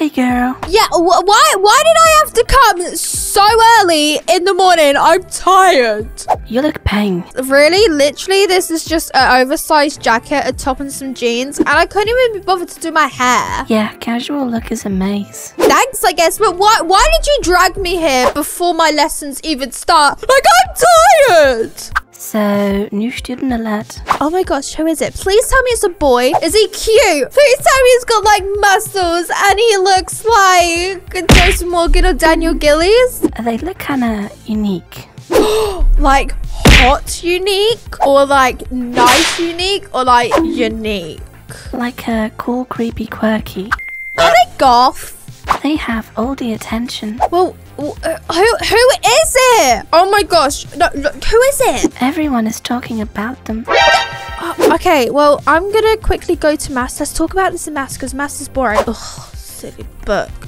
Hey, girl. Yeah, why did I have to come so early in the morning? I'm tired. You look pink. Really? Literally, this is just an oversized jacket, a top and some jeans. And I couldn't even be bothered to do my hair. Yeah, casual look is a maze. Thanks, I guess. But why did you drag me here before my lessons even start? Like, I'm tired. So, new student alert. Oh my gosh, who is it? Please tell me it's a boy. Is he cute? Please tell me he's got, like, muscles and he looks like Joseph Morgan or Daniel Gillies. They look kind of unique. Like, hot unique? Or, like, nice unique? Or, like, unique? Like a cool, creepy, quirky. Are they goth? They have all the attention. Well, who is it? Oh my gosh. No, look, who is it? Everyone is talking about them. Okay, well, I'm going to quickly go to maths. Let's talk about this in maths because maths is boring. Ugh, silly book.